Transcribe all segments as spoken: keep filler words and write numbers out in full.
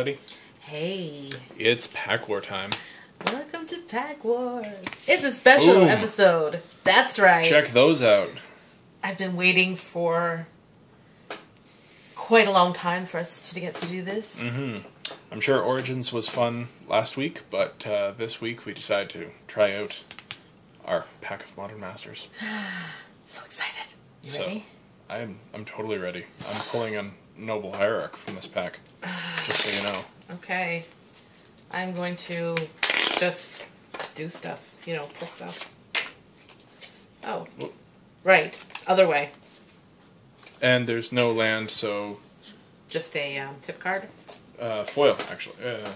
everybody. Hey. It's Pack War time. Welcome to Pack Wars. It's a special Boom. episode. That's right. Check those out. I've been waiting for quite a long time for us to get to do this. Mm-hmm. I'm sure Origins was fun last week, but uh, this week we decided to try out our pack of Modern Masters. So excited. You so, ready? I'm, I'm totally ready. I'm pulling on Noble Hierarch from this pack, just so you know. Okay. I'm going to just do stuff. You know, pull stuff. Oh. Whoop. Right. Other way. And there's no land, so... Just a um, tip card? Uh, foil, actually. Uh,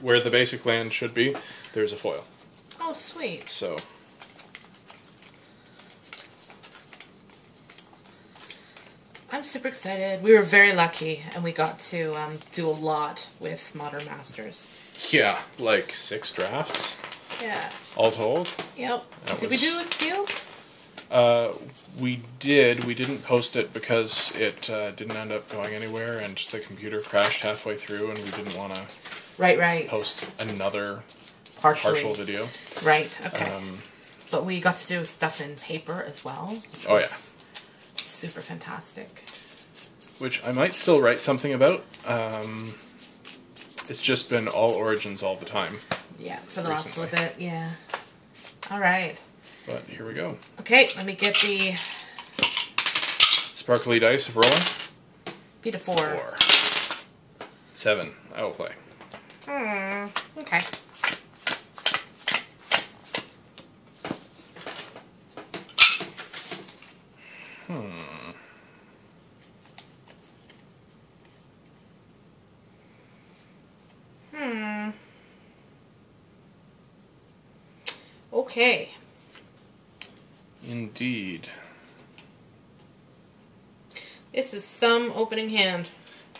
where the basic land should be, there's a foil. Oh, sweet. So... I'm super excited. We were very lucky, and we got to um, do a lot with Modern Masters. Yeah, like six drafts. Yeah. All told. Yep. That did was... we do a steal? Uh, we did. We didn't post it because it uh, didn't end up going anywhere, and the computer crashed halfway through, and we didn't want to right, right. post another Partially. partial video. Right, okay. Um, but we got to do stuff in paper as well. Oh, yeah. Super fantastic. Which I might still write something about. Um, it's just been all Origins all the time. Yeah, for the last little bit, yeah. All right. But here we go. Okay, let me get the... Sparkly dice of rolling. Beat a four. Four. Seven. I will play. Hmm, okay. Hmm. Hmm. Okay. Indeed. This is some opening hand.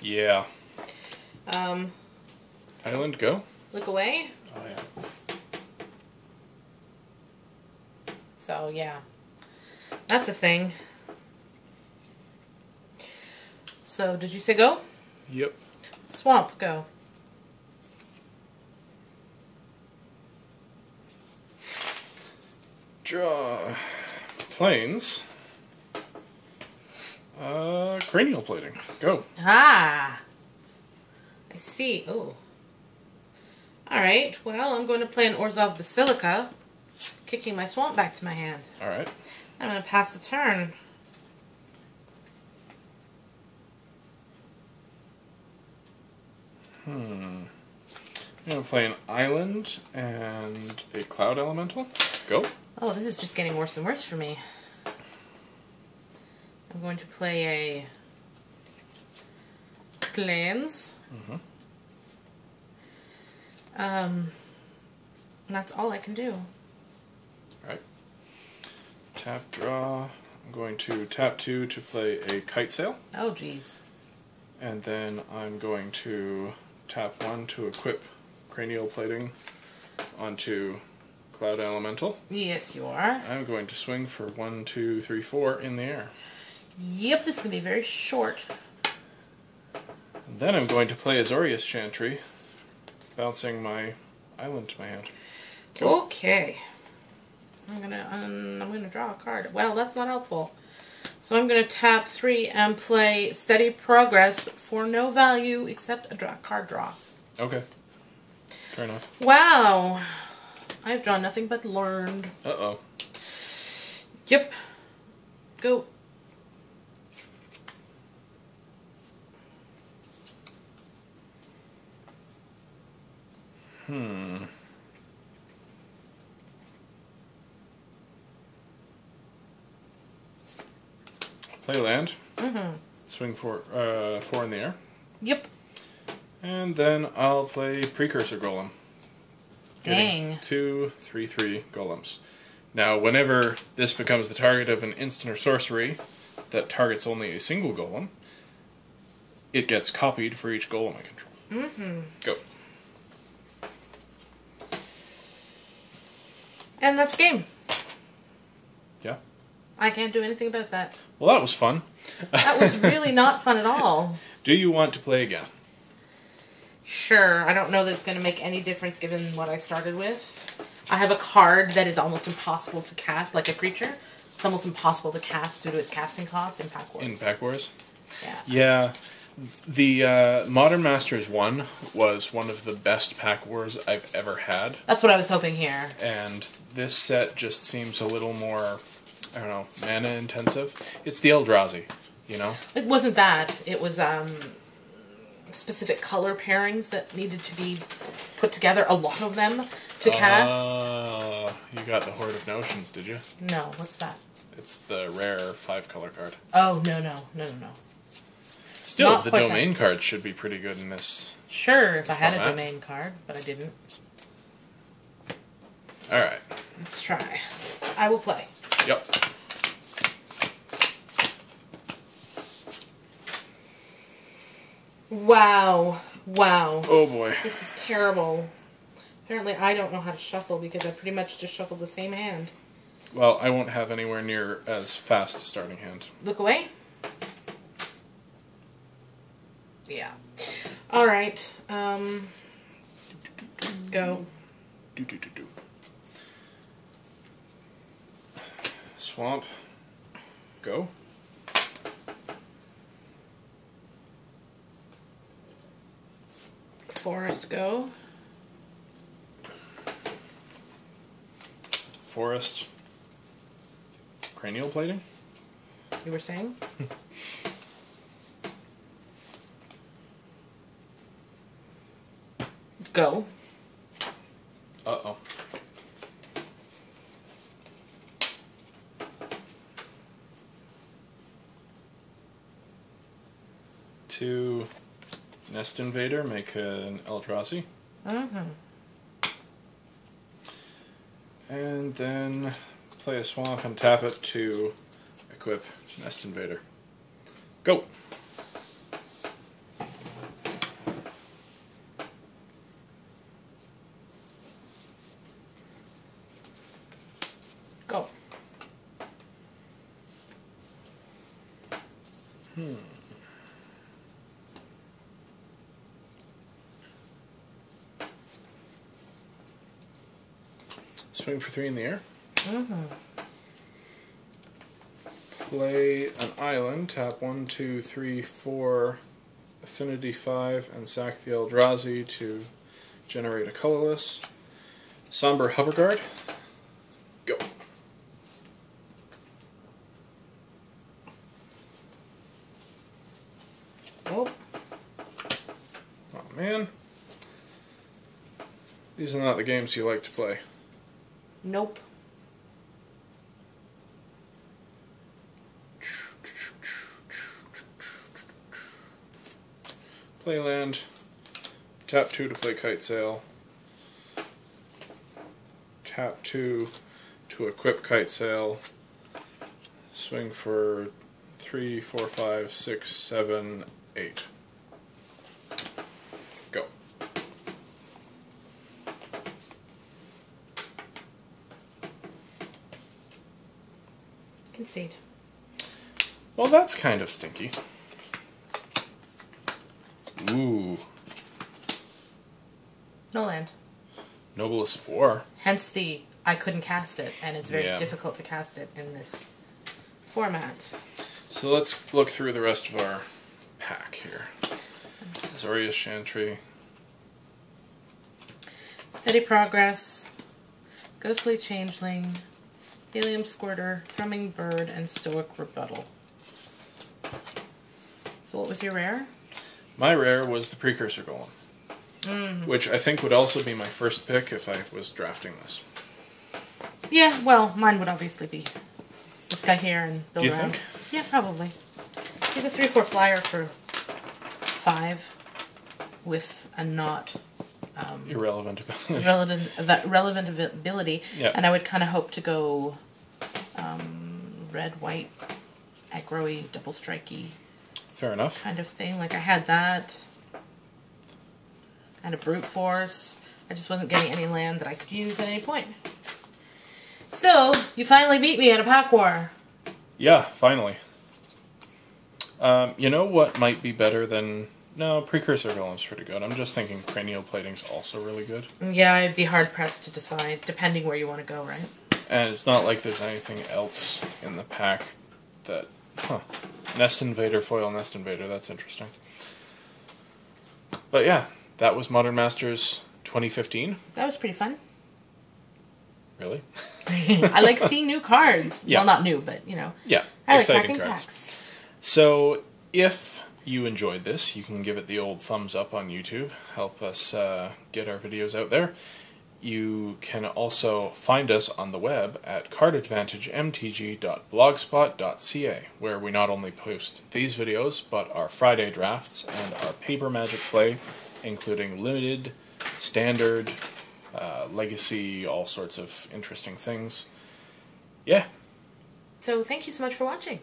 Yeah. Um. Island, go. Look away. Oh, yeah. So, yeah. That's a thing. So, did you say go? Yep. Swamp, go. Draw. Planes. Uh, cranial plating. Go. Ah. I see. Oh. Alright, well, I'm going to play an Orzhov Basilica, kicking my swamp back to my hand. Alright. I'm going to pass the turn. Hmm. I'm going to play an island and a cloud elemental. Go. Oh, this is just getting worse and worse for me. I'm going to play a... Plains. Mm-hmm. Um, and that's all I can do. Alright. Tap, draw. I'm going to tap two to play a Kite Sail. Oh, geez. And then I'm going to... Tap one to equip cranial plating onto Cloud Elemental. Yes, you are. I'm going to swing for one, two, three, four in the air. Yep, this is going to be very short. And then I'm going to play Azorius Chantry, bouncing my island to my hand. Go. Okay. I'm gonna um, I'm gonna draw a card. Well, that's not helpful. So I'm going to tap three and play Steady Progress for no value except a draw, card draw. Okay. Fair enough. Wow. I've drawn nothing but learned. Uh-oh. Yep. Go. Hmm. Play land. Mm-hmm. Swing for, uh, four in the air. Yep. And then I'll play Precursor Golem. Getting Dang. Two, three, three golems. Now, whenever this becomes the target of an instant or sorcery that targets only a single golem, it gets copied for each golem I control. Mm-hmm. Go. And that's game. Yeah. I can't do anything about that. Well, that was fun. That was really not fun at all. Do you want to play again? Sure, I don't know that it's going to make any difference given what I started with. I have a card that is almost impossible to cast, like a creature. It's almost impossible to cast due to its casting costs in Pack Wars. In Pack Wars? Yeah. Yeah. The uh, Modern Masters one was one of the best Pack Wars I've ever had. That's what I was hoping here. And this set just seems a little more, I don't know, mana intensive. It's the Eldrazi, you know? It wasn't that. It was um, specific color pairings that needed to be put together, a lot of them, to uh, cast. Oh, you got the Horde of Notions, did you? No, what's that? It's the rare five color card. Oh, no, no, no, no, no. Still, Not the domain that. Cards should be pretty good in this. Sure, if format. I had a domain card, but I didn't. Alright. Let's try. I will play. Yep. Wow. Wow. Oh boy. This is terrible. Apparently I don't know how to shuffle because I pretty much just shuffled the same hand. Well, I won't have anywhere near as fast a starting hand. Look away. Yeah. All right. Um, go. Do, do, do, do. Swamp. Go. Forest. Go. Forest. Cranial plating? You were saying? Go. Uh-oh. To Nest Invader, make an Eldrazi. Mm-hmm. And then play a swamp and tap it to equip Nest Invader. Go! Hmm. Swing for three in the air. Mm-hmm. Play an island. Tap one, two, three, four, affinity five, and sack the Eldrazi to generate a colorless. Somber Hoverguard. Go. Man, these are not the games you like to play. Nope. Play land. Tap two to play Kite Sail. Tap two to equip Kite Sail. Swing for three, four, five, six, seven, eight. Concede. Well, that's kind of stinky. Ooh. No land. Noblest Four. Hence the I couldn't cast it, and it's very yeah. difficult to cast it in this format. So let's look through the rest of our pack here. Azorius Chantry. Steady Progress. Ghostly Changeling. Helium Squirter, Thrumming Bird, and Stoic Rebuttal. So what was your rare? My rare was the Precursor Golem, mm-hmm. which I think would also be my first pick if I was drafting this. Yeah, well, mine would obviously be this guy here and Bill Do you Brown. think? Yeah, probably. He's a three four flyer for five with a knot. Um, irrelevant ability. Relevant, relevant ability. Yep. And I would kind of hope to go um, red, white, aggro-y, double strikey. Fair enough. Kind of thing. Like I had that, and a brute force. I just wasn't getting any land that I could use at any point. So you finally beat me at a pack war. Yeah, finally. Um, you know what might be better than No, Precursor Golem's pretty good. I'm just thinking Cranial Plating's also really good. Yeah, it'd be hard-pressed to decide, depending where you want to go, right? And it's not like there's anything else in the pack that... Huh. Nest Invader, foil Nest Invader, that's interesting. But yeah, that was Modern Masters twenty fifteen. That was pretty fun. Really? I like seeing new cards. Yeah. Well, not new, but, you know. Yeah, I like exciting cards. Packs. So, if you enjoyed this, you can give it the old thumbs up on YouTube. Help us uh, get our videos out there. You can also find us on the web at card advantage m t g dot blogspot dot c a, where we not only post these videos, but our Friday drafts and our Paper Magic play, including Limited, Standard, uh, Legacy, all sorts of interesting things. Yeah. So thank you so much for watching.